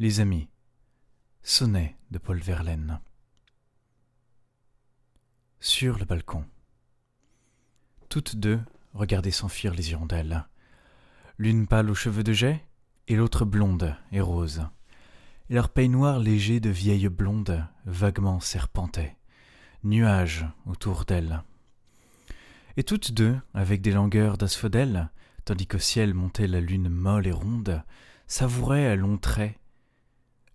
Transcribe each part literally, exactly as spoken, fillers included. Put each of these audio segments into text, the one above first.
Les Amies, sonnet de Paul Verlaine. Sur le balcon. Toutes deux regardaient s'enfuir les hirondelles, l'une pâle aux cheveux de jais et l'autre blonde et rose. Et leur peignoir léger de vieille blonde vaguement serpentait, nuages autour d'elles. Et toutes deux, avec des langueurs d'asphodèle, tandis qu'au ciel montait la lune molle et ronde, savouraient à longs traits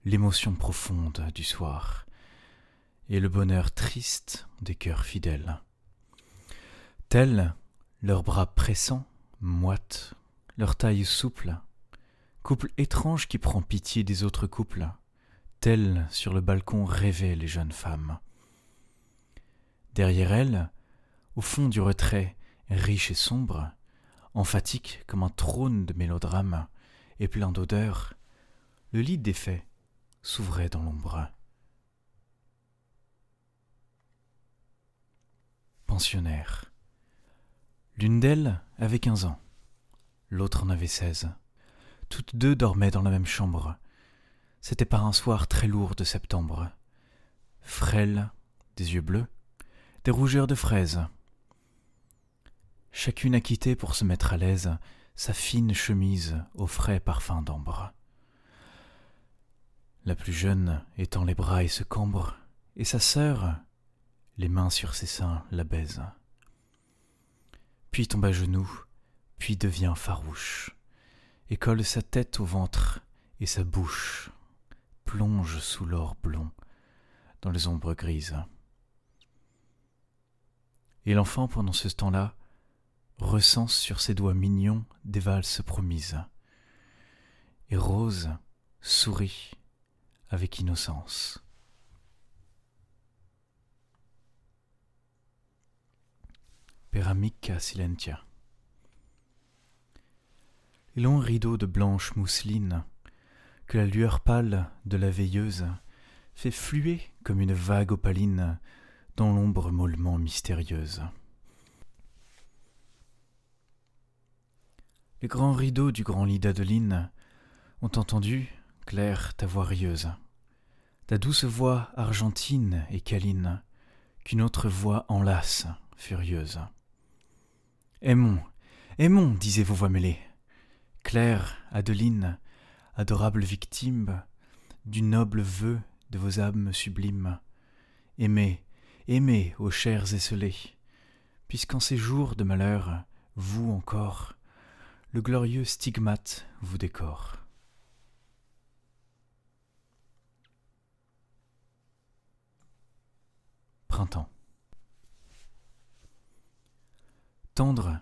l'émotion profonde du soir et le bonheur triste des cœurs fidèles. Tels, leurs bras pressants, moites, leur taille souple, couple étrange qui prend pitié des autres couples, tels sur le balcon rêvaient les jeunes femmes. Derrière elles, au fond du retrait, riche et sombre, emphatique comme un trône de mélodrame et plein d'odeur, le lit défait s'ouvrait dans l'ombre. Pensionnaire. L'une d'elles avait quinze ans, l'autre en avait seize. Toutes deux dormaient dans la même chambre. C'était par un soir très lourd de septembre. Frêles, des yeux bleus, des rougeurs de fraises. Chacune a quitté pour se mettre à l'aise sa fine chemise au frais parfum d'ambre. La plus jeune étend les bras et se cambre, et sa sœur, les mains sur ses seins, la baise. Puis tombe à genoux, puis devient farouche, et colle sa tête au ventre, et sa bouche plonge sous l'or blond, dans les ombres grises. Et l'enfant, pendant ce temps-là, recense sur ses doigts mignons des valses promises, et Rose sourit avec innocence. Pyramica silentia. Long rideau de blanche mousseline que la lueur pâle de la veilleuse fait fluer comme une vague opaline dans l'ombre mollement mystérieuse. Les grands rideaux du grand lit d'Adeline ont entendu, Claire, ta voix rieuse, ta douce voix argentine et câline, qu'une autre voix enlace, furieuse. Aimons, aimons, disaient vos voix mêlées. Claire, Adeline, adorable victime du noble vœu de vos âmes sublimes. Aimez, aimez, ô chers esselés, puisqu'en ces jours de malheur, vous encore, le glorieux stigmate vous décore. Printemps. Tendre,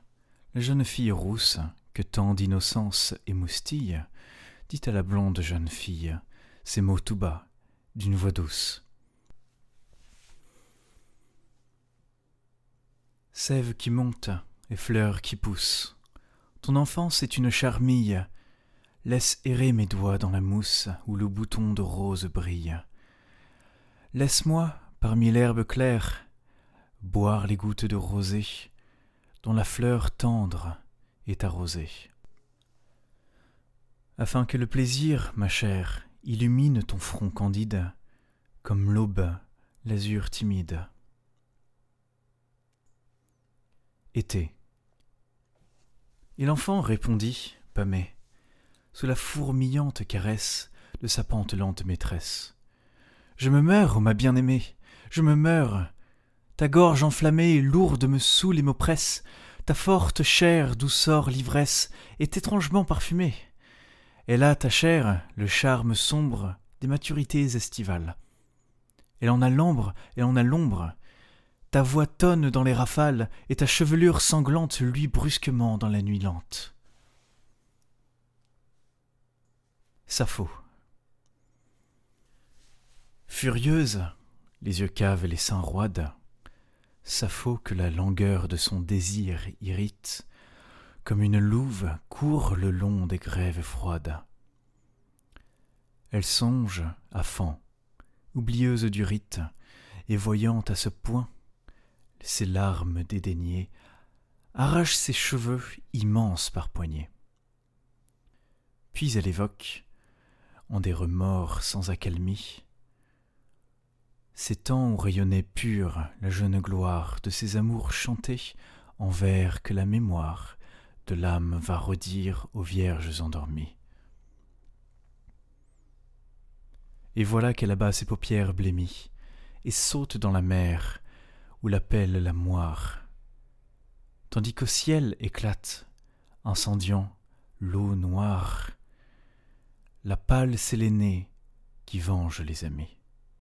la jeune fille rousse, que tant d'innocence émoustille, dit à la blonde jeune fille ces mots tout bas, d'une voix douce. Sève qui monte et fleurs qui poussent, ton enfance est une charmille, laisse errer mes doigts dans la mousse où le bouton de rose brille. Laisse-moi, parmi l'herbe claire, boire les gouttes de rosée dont la fleur tendre est arrosée. Afin que le plaisir, ma chère, illumine ton front candide comme l'aube, l'azur timide. Été. Et l'enfant répondit, pâmé, sous la fourmillante caresse de sa pantelante maîtresse. Je me meurs, ô ma bien-aimée! Je me meurs, ta gorge enflammée et lourde me saoule et m'oppresse, ta forte chair d'où sort l'ivresse est étrangement parfumée. Elle a, ta chair, le charme sombre des maturités estivales. Elle en a l'ambre, elle en a l'ombre, ta voix tonne dans les rafales et ta chevelure sanglante luit brusquement dans la nuit lente. Sappho. Furieuse, les yeux caves et les seins roides, Sappho que la langueur de son désir irrite, comme une louve court le long des grèves froides. Elle songe à Fan, oublieuse du rite, et voyant à ce point ses larmes dédaignées, arrache ses cheveux immenses par poignées. Puis elle évoque, en des remords sans accalmie. Ces temps où rayonnait pure la jeune gloire de ces amours chantés en vers que la mémoire de l'âme va redire aux vierges endormies. Et voilà qu'elle abat ses paupières blêmies et saute dans la mer où l'appelle la moire, tandis qu'au ciel éclate, incendiant l'eau noire, la pâle sélénée qui venge les amis.